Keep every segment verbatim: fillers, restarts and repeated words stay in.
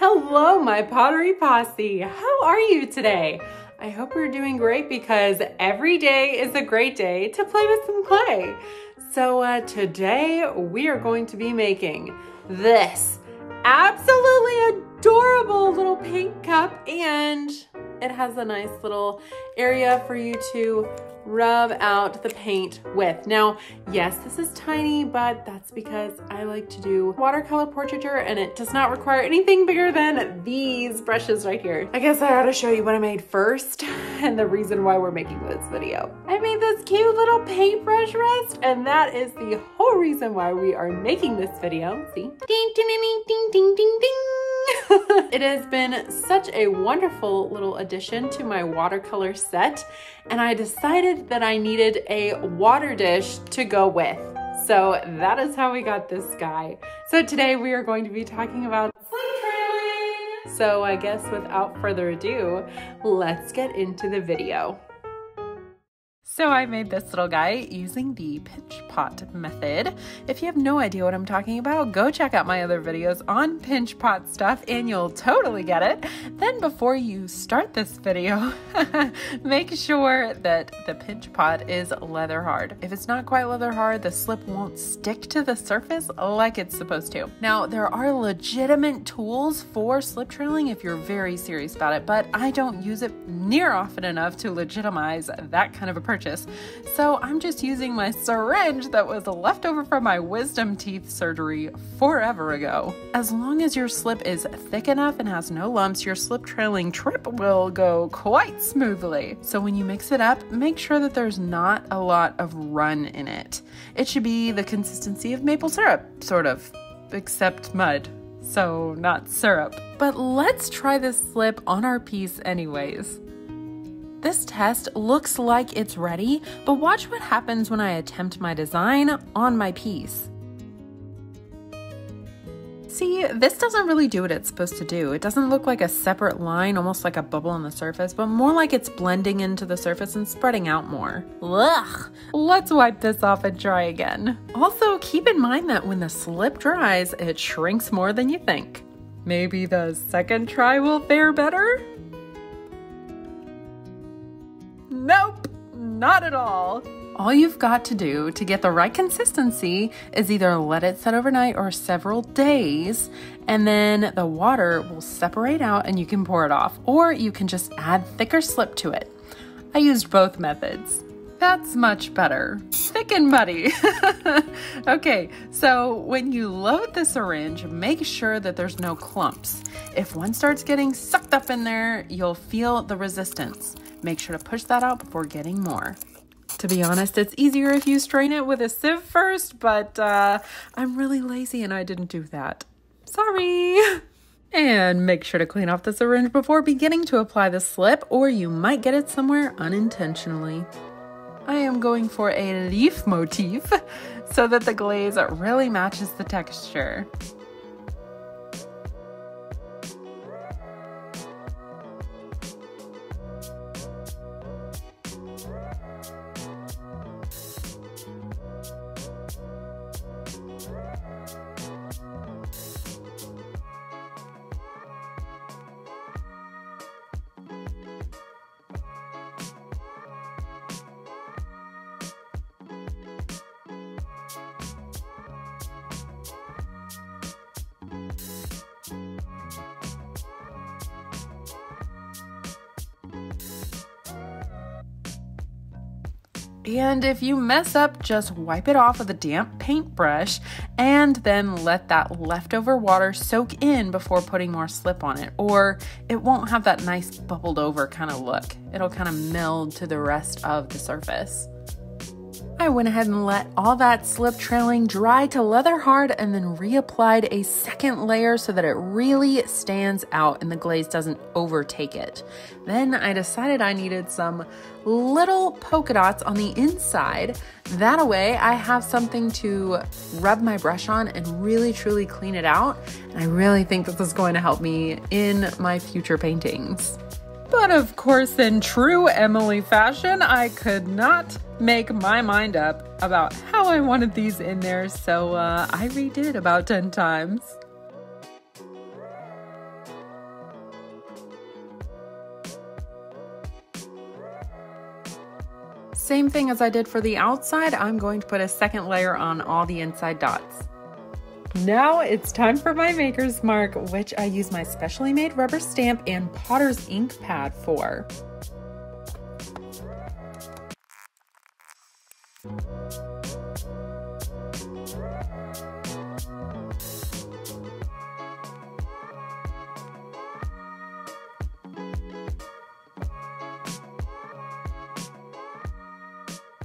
Hello, my pottery posse. How are you today? I hope you're doing great because every day is a great day to play with some clay. So uh, today we are going to be making this absolutely adorable little pink cup, and it has a nice little area for you to rub out the paint with. Now, yes, this is tiny, but that's because I like to do watercolor portraiture and it does not require anything bigger than these brushes right here. I guess I ought to show you what I made first and the reason why we're making this video. I made this cute little paintbrush rest, and that is the whole reason why we are making this video. See? Ding, ding, ding, ding, ding, ding, ding. It has been such a wonderful little addition to my watercolor set, and I decided that I needed a water dish to go with. So that is how we got this guy. So today we are going to be talking about sleep trailing. So I guess without further ado, let's get into the video. So I made this little guy using the pinch pot method. If you have no idea what I'm talking about, go check out my other videos on pinch pot stuff and you'll totally get it. Then before you start this video, make sure that the pinch pot is leather hard. If it's not quite leather hard, the slip won't stick to the surface like it's supposed to. Now, there are legitimate tools for slip trailing if you're very serious about it, but I don't use it near often enough to legitimize that kind of a purchase. So I'm just using my syringe that was left over from my wisdom teeth surgery forever ago. As long as your slip is thick enough and has no lumps, your slip trailing trip will go quite smoothly. So when you mix it up, make sure that there's not a lot of run in it. It should be the consistency of maple syrup, sort of, except mud. So not syrup. But let's try this slip on our piece anyways. This test looks like it's ready, but watch what happens when I attempt my design on my piece. See, this doesn't really do what it's supposed to do. It doesn't look like a separate line, almost like a bubble on the surface, but more like it's blending into the surface and spreading out more. Ugh! Let's wipe this off and try again. Also, keep in mind that when the slip dries, it shrinks more than you think. Maybe the second try will fare better? Nope, not at all. All you've got to do to get the right consistency is either let it set overnight or several days, and then the water will separate out and you can pour it off, or you can just add thicker slip to it. I used both methods. That's much better. Thick and muddy. Okay, so when you load the syringe, make sure that there's no clumps. If one starts getting sucked up in there, you'll feel the resistance. Make sure to push that out before getting more. To be honest, it's easier if you strain it with a sieve first, but uh, I'm really lazy and I didn't do that. Sorry. And make sure to clean off the syringe before beginning to apply the slip, or you might get it somewhere unintentionally. I am going for a leaf motif so that the glaze really matches the texture. And if you mess up, just wipe it off with a damp paintbrush and then let that leftover water soak in before putting more slip on it, or it won't have that nice bubbled over kind of look. It'll kind of meld to the rest of the surface. I went ahead and let all that slip trailing dry to leather hard and then reapplied a second layer so that it really stands out and the glaze doesn't overtake it. Then I decided I needed some little polka dots on the inside. That way I have something to rub my brush on and really truly clean it out. And I really think this is going to help me in my future paintings. But of course, in true Emily fashion, I could not make my mind up about how I wanted these in there, so uh, I redid about ten times. Same thing as I did for the outside, I'm going to put a second layer on all the inside dots. Now it's time for my maker's mark, which I use my specially made rubber stamp and potter's ink pad for.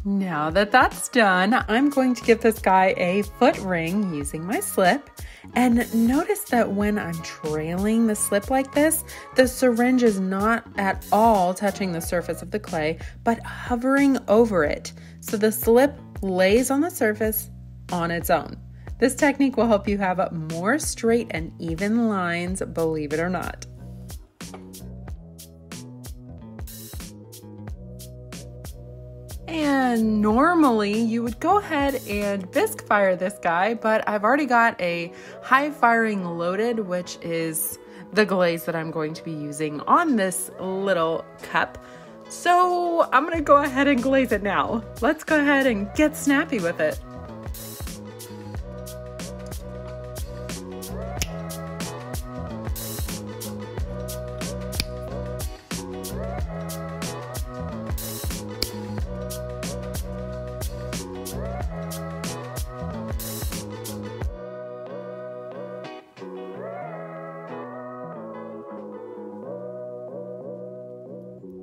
Now that that's done, I'm going to give this guy a foot ring using my slip. And notice that when I'm trailing the slip like this, the syringe is not at all touching the surface of the clay, but hovering over it. So the slip lays on the surface on its own. This technique will help you have more straight and even lines, believe it or not. And normally you would go ahead and bisque fire this guy, but I've already got a high firing loaded, which is the glaze that I'm going to be using on this little cup. So I'm gonna go ahead and glaze it now. Let's go ahead and get snappy with it.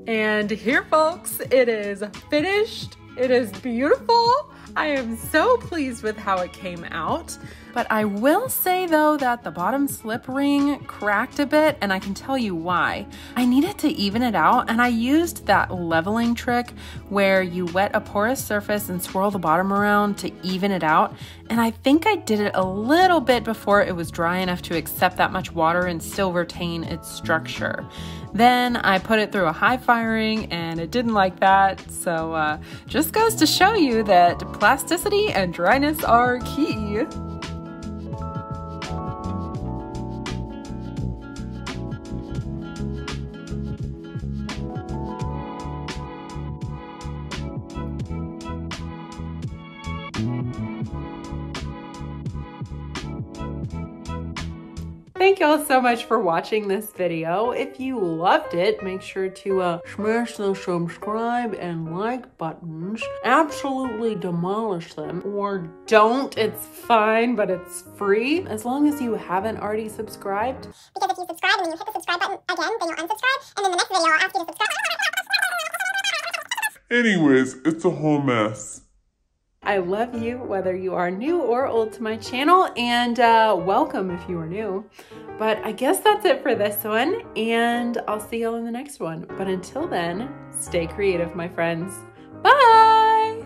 And here, folks, it is finished. It is beautiful. I am so pleased with how it came out. But I will say, though, that the bottom slip ring cracked a bit, and I can tell you why. I needed to even it out, and I used that leveling trick where you wet a porous surface and swirl the bottom around to even it out. And I think I did it a little bit before it was dry enough to accept that much water and still retain its structure. Then I put it through a high firing and it didn't like that. So uh, just goes to show you that plasticity and dryness are key. Thank y'all so much for watching this video. If you loved it, make sure to uh, smash the subscribe and like buttons. Absolutely demolish them, or don't, it's fine, but it's free. As long as you haven't already subscribed. Because if you subscribe and then you hit the subscribe button again, then you'll unsubscribe, and then the next video I'll ask you to subscribe. Anyways, it's a whole mess. I love you, whether you are new or old to my channel, and uh, welcome if you are new. But I guess that's it for this one, and I'll see y'all in the next one. But until then, stay creative, my friends. Bye!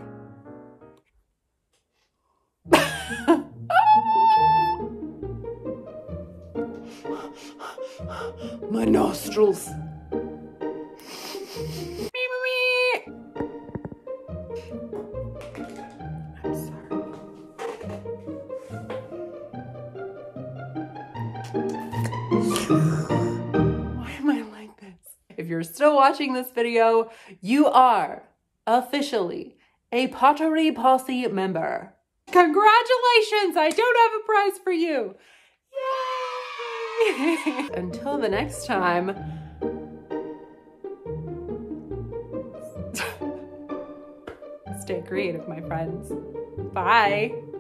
My nostrils. Why am I like this? If you're still watching this video, you are officially a Pottery Posse member. Congratulations! I don't have a prize for you! Yay! Until the next time. Stay creative, my friends. Bye!